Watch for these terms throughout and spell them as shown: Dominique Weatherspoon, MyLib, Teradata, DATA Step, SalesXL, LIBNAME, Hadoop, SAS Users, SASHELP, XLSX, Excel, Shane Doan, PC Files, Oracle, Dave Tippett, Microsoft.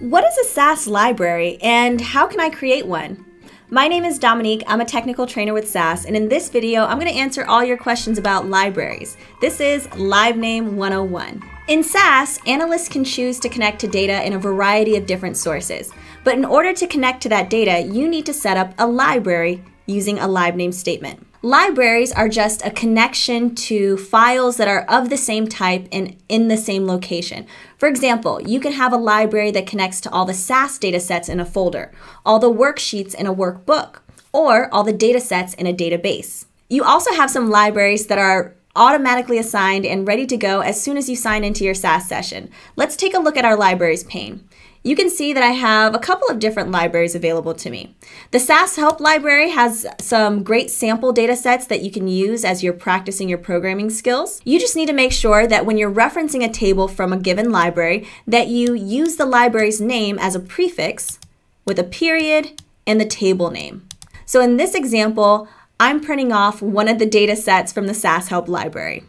What is a SAS library and how can I create one? My name is Dominique, I'm a technical trainer with SAS, and in this video I'm going to answer all your questions about libraries. This is LIBNAME 101. In SAS, analysts can choose to connect to data in a variety of different sources, but in order to connect to that data you need to set up a library using a LIBNAME statement. Libraries are just a connection to files that are of the same type and in the same location. For example, you can have a library that connects to all the SAS datasets in a folder, all the worksheets in a workbook, or all the datasets in a database. You also have some libraries that are automatically assigned and ready to go as soon as you sign into your SAS session. Let's take a look at our libraries pane. You can see that I have a couple of different libraries available to me. The SAS Help library has some great sample data sets that you can use as you're practicing your programming skills. You just need to make sure that when you're referencing a table from a given library that you use the library's name as a prefix with a period and the table name. So in this example, I'm printing off one of the data sets from the SAS Help library.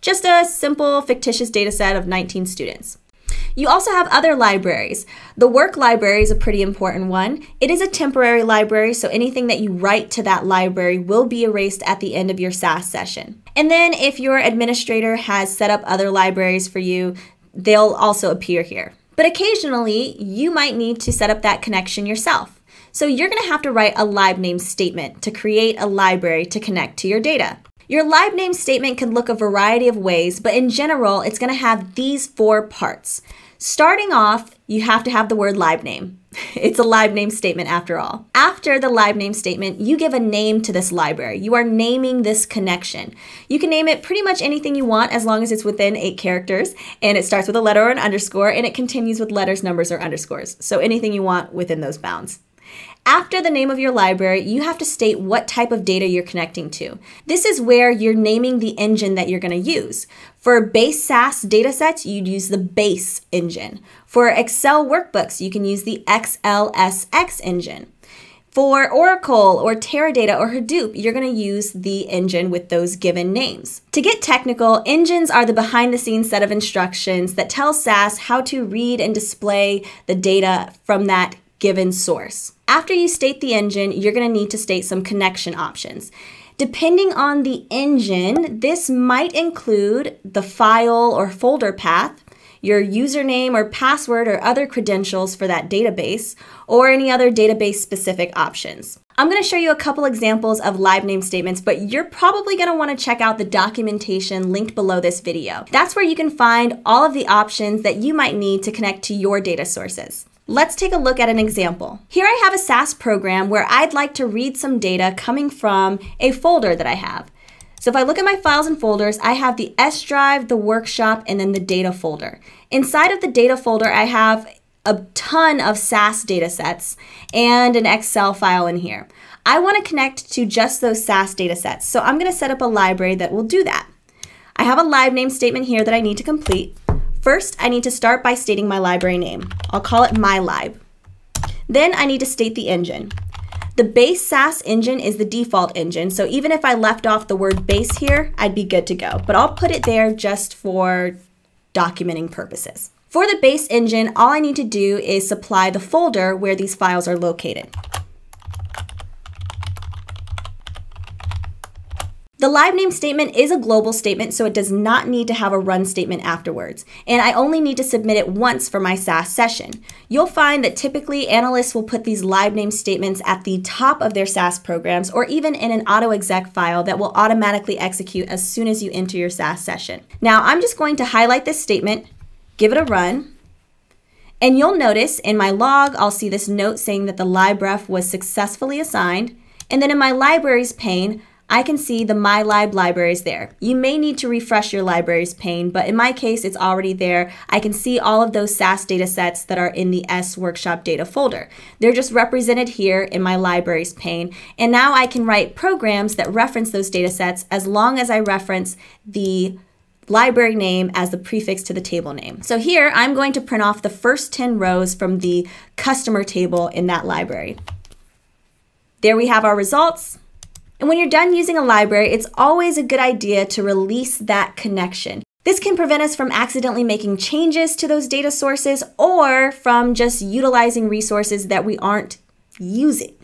Just a simple fictitious data set of 19 students. You also have other libraries. The work library is a pretty important one. It is a temporary library, so anything that you write to that library will be erased at the end of your SAS session. And then if your administrator has set up other libraries for you, they'll also appear here. But occasionally, you might need to set up that connection yourself. So you're going to have to write a LIBNAME statement to create a library to connect to your data. Your LIBNAME statement can look a variety of ways, but in general, it's going to have these four parts. Starting off, you have to have the word LIBNAME. It's a LIBNAME statement after all. After the LIBNAME statement, you give a name to this library. You are naming this connection. You can name it pretty much anything you want as long as it's within 8 characters, and it starts with a letter or an underscore, and it continues with letters, numbers, or underscores. So anything you want within those bounds. After the name of your library, you have to state what type of data you're connecting to. This is where you're naming the engine that you're going to use. For base SAS datasets, you'd use the base engine. For Excel workbooks, you can use the XLSX engine. For Oracle or Teradata or Hadoop, you're going to use the engine with those given names. To get technical, engines are the behind-the-scenes set of instructions that tell SAS how to read and display the data from that given source. After you state the engine, you're going to need to state some connection options. Depending on the engine, this might include the file or folder path, your username or password or other credentials for that database, or any other database-specific options. I'm going to show you a couple examples of LIBNAME statements, but you're probably going to want to check out the documentation linked below this video. That's where you can find all of the options that you might need to connect to your data sources. Let's take a look at an example. Here I have a SAS program where I'd like to read some data coming from a folder that I have. So if I look at my files and folders, I have the S drive, the workshop, and then the data folder. Inside of the data folder, I have a ton of SAS datasets and an Excel file in here. I want to connect to just those SAS datasets, so I'm going to set up a library that will do that. I have a LIBNAME statement here that I need to complete. First, I need to start by stating my library name. I'll call it MyLib. Then I need to state the engine. The base SAS engine is the default engine, so even if I left off the word base here, I'd be good to go. But I'll put it there just for documenting purposes. For the base engine, all I need to do is supply the folder where these files are located. The LIBNAME statement is a global statement, so it does not need to have a run statement afterwards, and I only need to submit it once for my SAS session. You'll find that typically analysts will put these LIBNAME statements at the top of their SAS programs or even in an autoexec file that will automatically execute as soon as you enter your SAS session. Now I'm just going to highlight this statement, give it a run, and you'll notice in my log I'll see this note saying that the LIBREF was successfully assigned, and then in my libraries pane I can see the MyLib libraries there. You may need to refresh your libraries pane, but in my case, it's already there. I can see all of those SAS datasets that are in the S workshop data folder. They're just represented here in my libraries pane. And now I can write programs that reference those datasets as long as I reference the library name as the prefix to the table name. So here, I'm going to print off the first 10 rows from the customer table in that library. There we have our results. And when you're done using a library, it's always a good idea to release that connection. This can prevent us from accidentally making changes to those data sources or from just utilizing resources that we aren't using.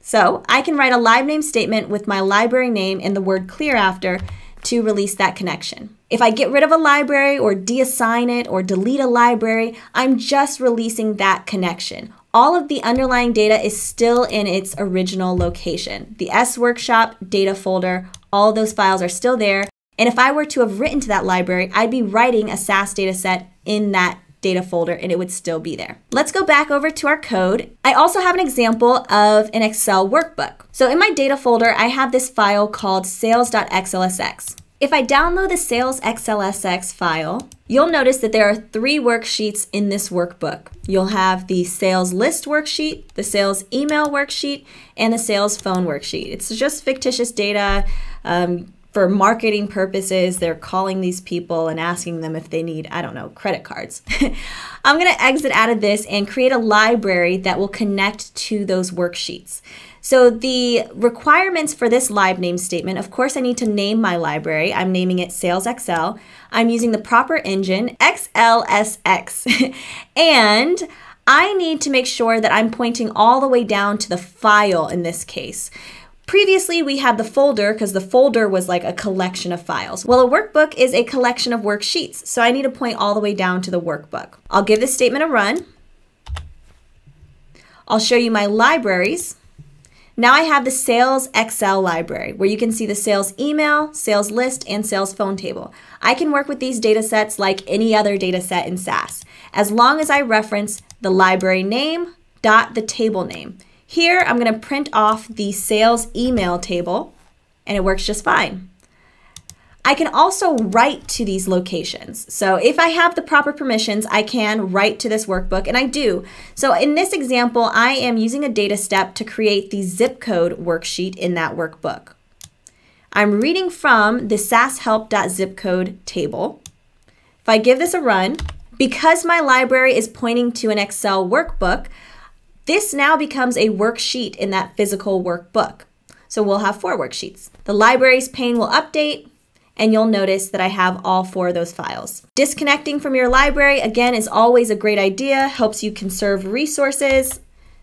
So I can write a LIBNAME statement with my library name and the word clear after to release that connection. If I get rid of a library or deassign it or delete a library, I'm just releasing that connection. All of the underlying data is still in its original location. The SWorkshop data folder, all those files are still there. And if I were to have written to that library, I'd be writing a SAS dataset in that data folder and it would still be there. Let's go back over to our code. I also have an example of an Excel workbook. So in my data folder, I have this file called sales.xlsx. If I download the SalesXLSX file, you'll notice that there are three worksheets in this workbook. You'll have the sales list worksheet, the sales email worksheet, and the sales phone worksheet. It's just fictitious data. For marketing purposes, they're calling these people and asking them if they need, I don't know, credit cards. I'm gonna exit out of this and create a library that will connect to those worksheets. So the requirements for this LIBNAME statement, of course I need to name my library. I'm naming it SalesXL. I'm using the proper engine, XLSX. And I need to make sure that I'm pointing all the way down to the file in this case. Previously, we had the folder because the folder was like a collection of files. Well, a workbook is a collection of worksheets, so I need to point all the way down to the workbook. I'll give this statement a run. I'll show you my libraries. Now I have the SalesXL library where you can see the sales email, sales list, and sales phone table. I can work with these data sets like any other data set in SAS, as long as I reference the library name dot the table name. Here, I'm gonna print off the sales email table and it works just fine. I can also write to these locations. So if I have the proper permissions, I can write to this workbook, and I do. So in this example, I am using a data step to create the zip code worksheet in that workbook. I'm reading from the sashelp.zipcode table. If I give this a run, because my library is pointing to an Excel workbook, this now becomes a worksheet in that physical workbook. So we'll have four worksheets. The libraries pane will update, and you'll notice that I have all four of those files. Disconnecting from your library, again, is always a great idea, helps you conserve resources.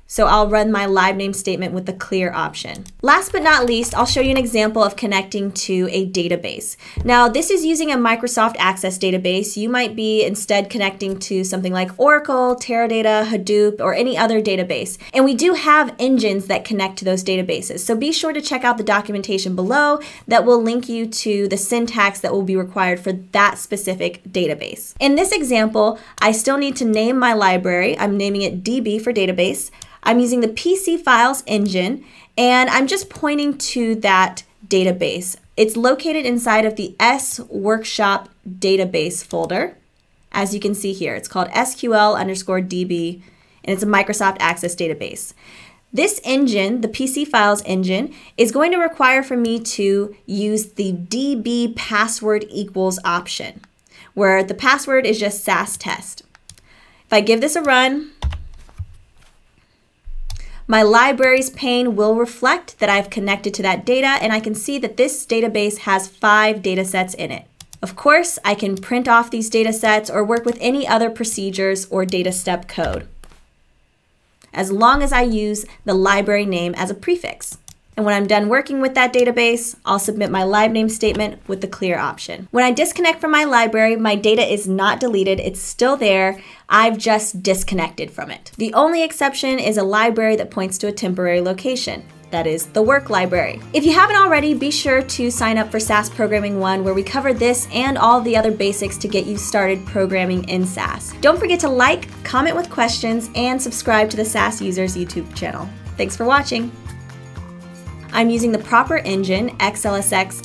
So I'll run my LIBNAME statement with the clear option. Last but not least, I'll show you an example of connecting to a database. Now, this is using a Microsoft Access database. You might be instead connecting to something like Oracle, Teradata, Hadoop, or any other database. And we do have engines that connect to those databases. So be sure to check out the documentation below that will link you to the syntax that will be required for that specific database. In this example, I still need to name my library. I'm naming it DB for database. I'm using the PC Files engine, and I'm just pointing to that database. It's located inside of the SWorkshop database folder. As you can see here, it's called SQL_DB, and it's a Microsoft Access database. This engine, the PC Files engine, is going to require for me to use the DB password equals option, where the password is just SAS test. If I give this a run, my libraries pane will reflect that I've connected to that data, and I can see that this database has 5 datasets in it. Of course, I can print off these datasets or work with any other procedures or data step code, as long as I use the library name as a prefix. And when I'm done working with that database, I'll submit my LIBNAME statement with the clear option. When I disconnect from my library, my data is not deleted, it's still there, I've just disconnected from it. The only exception is a library that points to a temporary location. That is the work library. If you haven't already, be sure to sign up for SAS Programming 1, where we cover this and all the other basics to get you started programming in SAS. Don't forget to like, comment with questions, and subscribe to the SAS Users YouTube channel. Thanks for watching. I'm using the proper engine, XLSX,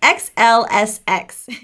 XLSX.